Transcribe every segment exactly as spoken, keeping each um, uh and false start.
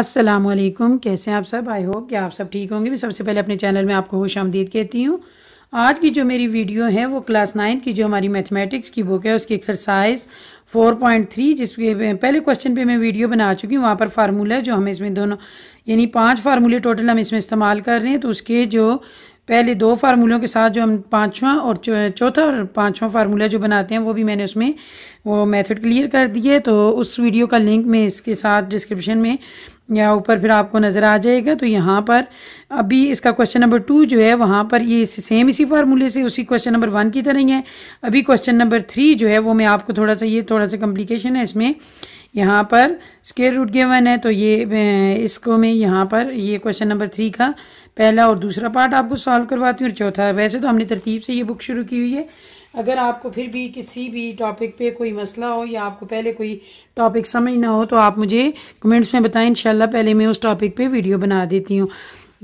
अस्सलाम वालेकुम, कैसे हैं आप सब। आई होप कि आप सब ठीक होंगे। मैं सबसे पहले अपने चैनल में आपको खुश आमदीद कहती हूँ। आज की जो मेरी वीडियो है वो क्लास नाइन की जो हमारी मैथमेटिक्स की बुक है उसकी एक्सरसाइज फोर पॉइंट थ्री, जिसके पहले क्वेश्चन पे मैं वीडियो बना चुकी हूँ। वहाँ पर फार्मूला जो हम इसमें दोनों यानी पाँच फार्मूले टोटल हम इसमें इस्तेमाल कर रहे हैं, तो उसके जो पहले दो फार्मूलों के साथ जो हम पाँचवा और चौथा और पाँचवा फार्मूला जो बनाते हैं वो भी मैंने उसमें वो मेथड क्लियर कर दिया है। तो उस वीडियो का लिंक मैं इसके साथ डिस्क्रिप्शन में या ऊपर फिर आपको नज़र आ जाएगा। तो यहाँ पर अभी इसका क्वेश्चन नंबर टू जो है वहाँ पर ये सेम इसी फार्मूले से उसी क्वेश्चन नंबर वन की तरह ही है। अभी क्वेश्चन नंबर थ्री जो है वो मैं आपको थोड़ा सा ये थोड़ा सा कॉम्प्लिकेशन है इसमें, यहाँ पर स्क्वायर रूट गिवन है तो ये इसको मैं यहाँ पर ये क्वेश्चन नंबर थ्री का पहला और दूसरा पार्ट आपको सॉल्व करवाती हूँ और चौथा। वैसे तो हमने तरतीब से ये बुक शुरू की हुई है। अगर आपको फिर भी किसी भी टॉपिक पे कोई मसला हो या आपको पहले कोई टॉपिक समझ ना हो तो आप मुझे कमेंट्स में बताएं, इंशाल्लाह पहले मैं उस टॉपिक पे वीडियो बना देती हूँ।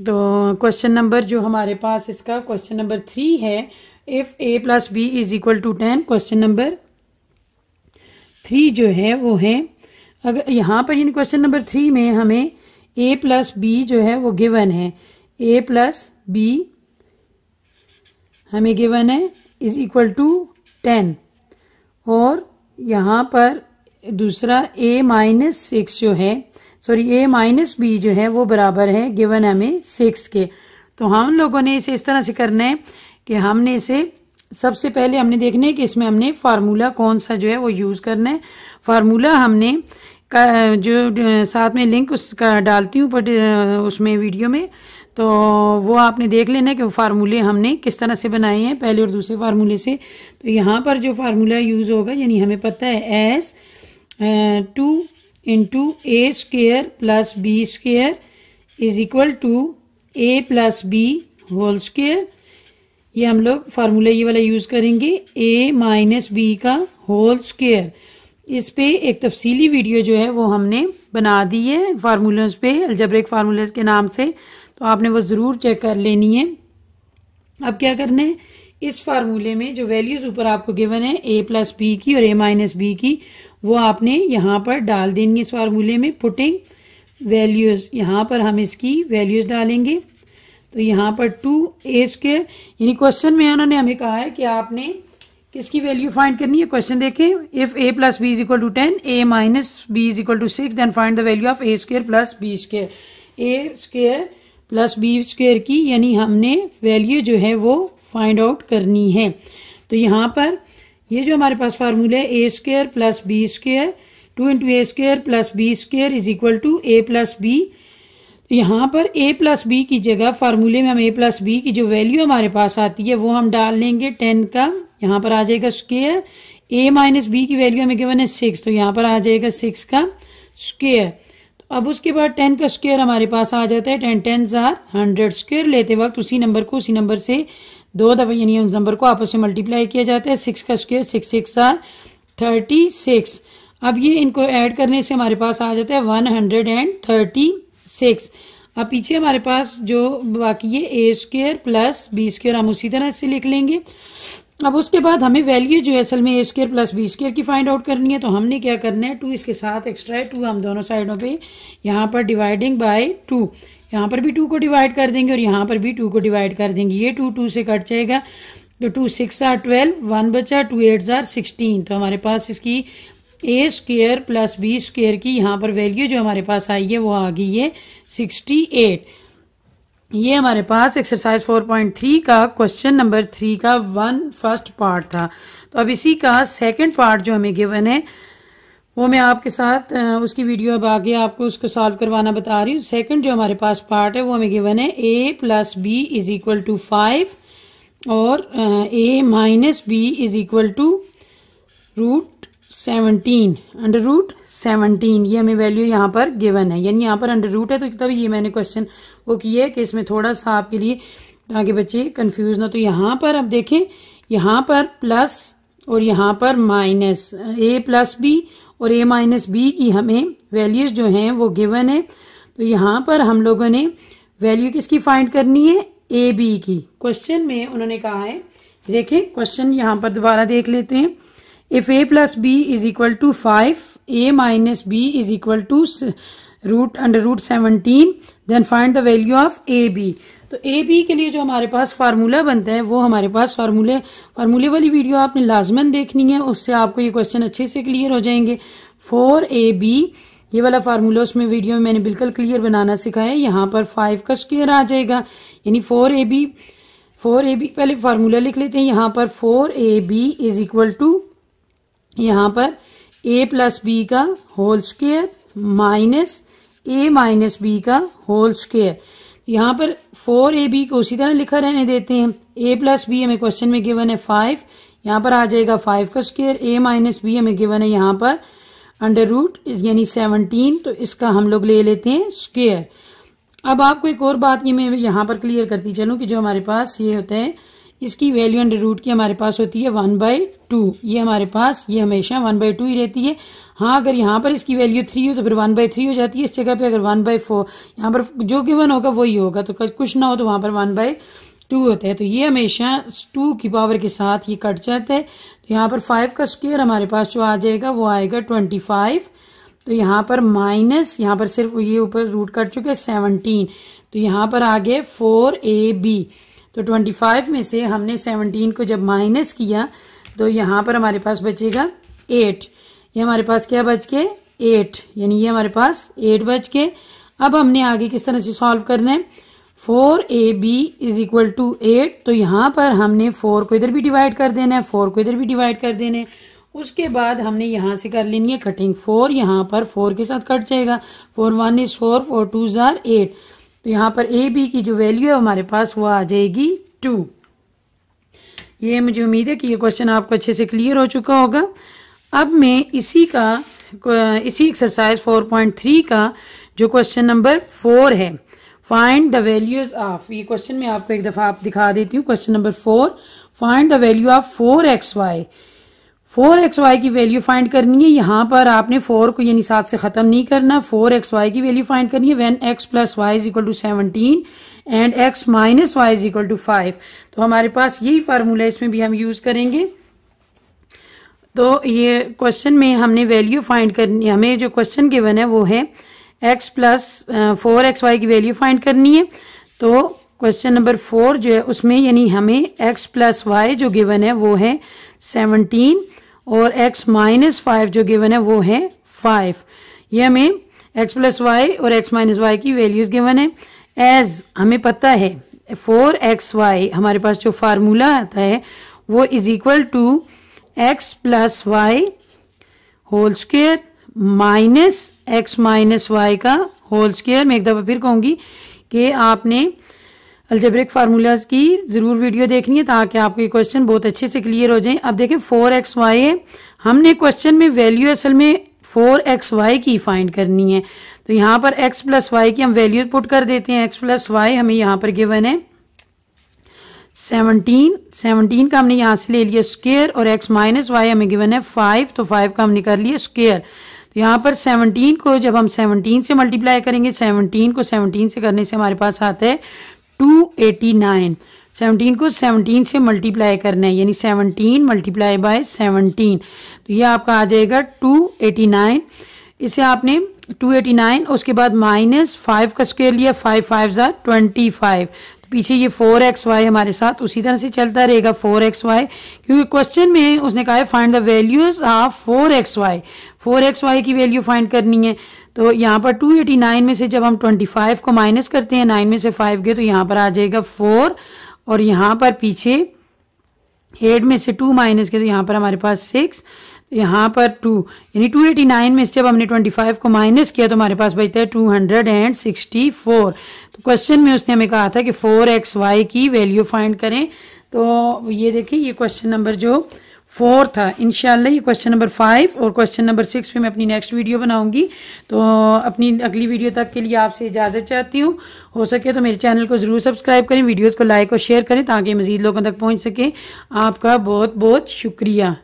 तो क्वेश्चन नंबर जो हमारे पास इसका क्वेश्चन नंबर थ्री है, if A plus B is equal to ten. Question number three जो है वो है, अगर यहाँ पर यानी क्वेश्चन नंबर थ्री में हमें ए प्लस बी जो है वो गिवन है, ए प्लस बी हमें गिवन है इज इक्वल टू टेन, और यहाँ पर दूसरा ए माइनस सिक्स जो है सॉरी ए माइनस बी जो है वो बराबर है गिवन हमें सिक्स के। तो हम लोगों ने इसे इस तरह से करना है कि हमने इसे सबसे पहले हमने देखना है कि इसमें हमने फार्मूला कौन सा जो है वो यूज़ करना है। फार्मूला हमने का जो साथ में लिंक उसका डालती हूँ बट उसमें वीडियो में, तो वो आपने देख लेना है कि फार्मूले हमने किस तरह से बनाए हैं पहले और दूसरे फार्मूले से। तो यहाँ पर जो फार्मूला यूज़ होगा यानी हमें पता है as two into A square plus B square is equal to A plus B whole square. ये हम लोग फार्मूला ये वाला यूज़ करेंगे, ए माइनस बी का होल स्क्वेयर। इस पे एक तफसीली वीडियो जो है वो हमने बना दी है फार्मूलाज पे, अलजेब्रिक फार्मूलाज के नाम से, तो आपने वो ज़रूर चेक कर लेनी है। अब क्या करना है, इस फार्मूले में जो वैल्यूज़ ऊपर आपको गिवन है ए प्लस बी की और ए माइनस बी की वो आपने यहाँ पर डाल देनी है इस फार्मूले में। पुटिंग वैल्यूज़, यहाँ पर हम इसकी वैल्यूज़ डालेंगे। तो यहाँ पर टू ए स्क्वायर यानी क्वेश्चन में उन्होंने हमें कहा है कि आपने किसकी वैल्यू फाइंड करनी है। क्वेश्चन देखें, if A plus B is equal to ten, A minus B is equal to six, then find the value of A square plus B square. A square plus B square की यानी हमने value जो है वो find out करनी है। तो यहाँ पर ये जो हमारे पास फार्मूला है A square plus B square two into A square plus B square is equal to A plus B. यहाँ पर a प्लस बी की जगह फार्मूले में हम a प्लस बी की जो वैल्यू हमारे पास आती है वो हम डाल लेंगे टेन का, यहाँ पर आ जाएगा स्क्वेयर। a माइनस बी की वैल्यू हमें गिवन है सिक्स, तो यहाँ पर आ जाएगा सिक्स का स्क्वेयर। तो अब उसके बाद टेन का स्क्वेयर हमारे पास आ जाता है, टेन टेन जार हंड्रेड। स्क्वेयर लेते वक्त उसी नंबर को उसी नंबर से दो दफा यानी उस नंबर को आपस में मल्टीप्लाई किया जाता है। सिक्स का स्क्वेयर सिक्स सिक्स जार थर्टी सिक्स। अब ये इनको ऐड करने से हमारे पास आ जाता है one hundred and thirty six. अब पीछे हमारे पास जो बाकी है A square plus B square हम उसी तरह से लिख लेंगे। अब उसके बाद हमें वैल्यू जो है असल में a square plus B square की फाइंड आउट करनी है। तो हमने क्या करना है, टू इसके साथ एक्स्ट्रा है, टू हम दोनों साइडों पे यहाँ पर डिवाइडिंग बाय टू, यहाँ पर भी टू को डिवाइड कर देंगे और यहाँ पर भी टू को डिवाइड कर देंगे। ये टू टू से कट जाएगा, तो two six are twelve, one बचा, टू एट जार सिक्सटीन। तो हमारे पास इसकी a square plus B square की यहाँ पर वैल्यू जो हमारे पास आई है वो आ गई है सिक्सटी एट। ये हमारे पास एक्सरसाइज फोर पॉइंट थ्री का क्वेश्चन नंबर थ्री का वन फर्स्ट पार्ट था। तो अब इसी का सेकंड पार्ट जो हमें गिवन है वो मैं आपके साथ उसकी वीडियो अब आगे आपको उसको सॉल्व करवाना बता रही हूँ। सेकंड जो हमारे पास पार्ट है वो हमें गिवन है ए plus B is equal to five और a minus B is equal to root seventeen, under root seventeen. ये हमें वैल्यू यहाँ पर गिवन है यानी यहाँ पर अंडर रूट है। तो तब ये मैंने क्वेश्चन वो किया है कि इसमें थोड़ा सा आपके लिए ताकि बच्चे कंफ्यूज ना। तो यहाँ पर अब देखें, यहाँ पर प्लस और यहाँ पर माइनस, ए प्लस बी और ए माइनस बी की हमें वैल्यूज जो हैं वो गिवन है। तो यहाँ पर हम लोगों ने वैल्यू किसकी फाइंड करनी है, ए बी की। क्वेश्चन में उन्होंने कहा है, देखें क्वेश्चन यहाँ पर दोबारा देख लेते हैं, if A plus B is equal to five, a minus B is equal to root under root seventeen, then find the value of a b. तो ए बी के लिए जो हमारे पास फार्मूला बनता है वो हमारे पास फार्मूले फार्मूले वाली वीडियो आपने लाजमन देखनी है, उससे आपको ये क्वेश्चन अच्छे से क्लियर हो जाएंगे। फोर ए बी ये वाला फार्मूला उसमें वीडियो में मैंने बिल्कुल क्लियर बनाना सिखाया है। यहाँ पर फाइव का स्क्वायर आ जाएगा यानी four a b four a b पहले फार्मूला लिख लेते हैं। यहाँ पर four a b is equal to यहाँ पर ए प्लस बी का whole square minus a minus B का होल स्क्वायर। यहाँ पर फोर ए बी को उसी तरह लिखा रहने देते हैं। ए प्लस बी हमें क्वेश्चन में गिवन है फाइव, यहाँ पर आ जाएगा फाइव का स्क्वायर। ए माइनस बी हमें गिवन है यहाँ पर अंडर रूट यानी सेवनटीन, तो इसका हम लोग ले लेते हैं स्क्वायर। अब आपको एक और बात ये मैं यहाँ पर क्लियर करती चलूँ कि जो हमारे पास ये होता है इसकी वैल्यू अंडर रूट की हमारे पास होती है वन बाई टू, ये हमारे पास ये हमेशा वन बाई टू ही रहती है। हाँ, अगर यहाँ पर इसकी वैल्यू थ्री हो तो फिर वन बाई थ्री हो जाती है। इस जगह पे अगर वन बाई फोर यहाँ पर जो गिवन होगा वही होगा, तो कुछ ना हो तो वहाँ पर वन बाई टू होता है। तो ये हमेशा टू की पावर के साथ ये कट जाता है। तो यहाँ पर फाइव का स्क्वायर हमारे पास जो आ जाएगा वो आएगा ट्वेंटी फाइव। तो यहाँ पर माइनस यहाँ पर सिर्फ ये ऊपर रूट कट चुके हैं सेवनटीन, तो यहाँ पर आ गए फोर ए बी। तो ट्वेंटी फाइव में से हमने सेवनटीन को जब माइनस किया तो यहाँ पर हमारे पास बचेगा एट। ये हमारे पास क्या बच के एट, यानी ये हमारे पास एट बच के। अब हमने आगे किस तरह से सॉल्व करना है। Four a b is equal to eight, तो यहाँ पर हमने फोर को इधर भी डिवाइड कर देना है, फोर को इधर भी डिवाइड कर देना है। उसके बाद हमने यहाँ से कर लेनी है कटिंग। फोर यहाँ पर फोर के साथ कट जाएगा, four one is four, four two are eight. तो यहाँ पर ए बी की जो वैल्यू है हमारे पास वो आ जाएगी टू। ये मुझे उम्मीद है कि ये क्वेश्चन आपको अच्छे से क्लियर हो चुका होगा। अब मैं इसी का इसी एक्सरसाइज फोर पॉइंट थ्री का जो क्वेश्चन नंबर फोर है, फाइंड द वैल्यूज ऑफ, ये क्वेश्चन मैं आपको एक दफा आप दिखा देती हूँ। Question number four, find the value of four x y. Four x y की वैल्यू फाइंड करनी है। यहाँ पर आपने फोर को यानी सात से खत्म नहीं करना, फोर एक्स वाई की वैल्यू फाइंड करनी है। When x plus y is equal to seventeen and x minus y is equal to five. तो हमारे पास यही फार्मूला इसमें भी हम यूज करेंगे। तो ये क्वेश्चन में हमने वैल्यू फाइंड करनी, हमें जो क्वेश्चन गिवन है वो है x plus four x y की वैल्यू फाइंड करनी है। तो क्वेश्चन नंबर फोर जो है उसमें यानी हमें x प्लस वाई जो गिवन है वो है सेवनटीन और x माइनस फाइव जो गिवन है वो है फाइव। ये हमें x प्लस वाई और x माइनस वाई की वैल्यूज गिवन है। एज हमें पता है फोर एक्स वाई हमारे पास जो फार्मूला आता है वो is equal to x plus y whole square minus x minus y का होल स्क्वायर। मैं एक दफ़ा फिर कहूँगी कि आपने अलजेब्रिक फार्मूलाज की ज़रूर वीडियो देखनी है ताकि आपको ये क्वेश्चन बहुत अच्छे से क्लियर हो जाए। अब देखें फोर एक्स वाई है, हमने क्वेश्चन में वैल्यू असल में फोर एक्स वाई की फाइंड करनी है। तो यहाँ पर एक्स प्लस वाई की हम वैल्यू पुट कर देते हैं। एक्स प्लस वाई हमें यहाँ पर गिवन है सेवनटीन, सेवनटीन का हमने यहाँ से ले लिया स्क्वायर, और एक्स माइनस वाई हमें गिवन है फाइव, तो फाइव का हमने कर लिया स्क्वायर। तो यहाँ पर सेवनटीन को जब हम सेवनटीन से मल्टीप्लाई करेंगे, सेवनटीन को सेवनटीन से करने से हमारे पास आता है टू एटी नाइन। सेवनटीन को सेवनटीन से मल्टीप्लाई करना है यानी सेवनटीन मल्टीप्लाई बाय सेवनटीन, तो ये आपका आ जाएगा टू एटी नाइन। इसे आपने टू एटी नाइन उसके बाद माइनस फाइव का स्क्वायर लिया, five five are twenty five. पीछे ये फोर एक्स वाई हमारे साथ उसी तरह से चलता रहेगा फोर एक्स वाई, क्योंकि क्वेश्चन में उसने कहा है find the values of four x y, four x y की वैल्यू फाइंड करनी है। तो यहाँ पर टू एटी नाइन में से जब हम ट्वेंटी फाइव को माइनस करते हैं, नाइन में से फाइव गए तो यहाँ पर आ जाएगा फोर, और यहाँ पर पीछे एट में से टू माइनस गए तो यहाँ पर हमारे पास सिक्स, यहाँ पर टू, यानी टू एटी नाइन में से जब हमने ट्वेंटी फाइव को माइनस किया तो हमारे पास बचता है टू सिक्सटी फोर। तो क्वेश्चन में उसने हमें कहा था कि फोर एक्स वाई की वैल्यू फाइंड करें। तो ये देखिए ये क्वेश्चन नंबर जो फोर था। इंशाल्लाह ये क्वेश्चन नंबर फाइव और क्वेश्चन नंबर सिक्स पे मैं अपनी नेक्स्ट वीडियो बनाऊंगी। तो अपनी अगली वीडियो तक के लिए आपसे इजाज़त चाहती हूँ। हो सके तो मेरे चैनल को ज़रूर सब्सक्राइब करें, वीडियोज़ को लाइक और शेयर करें ताकि मज़ीद लोगों तक पहुँच सके। आपका बहुत बहुत शुक्रिया।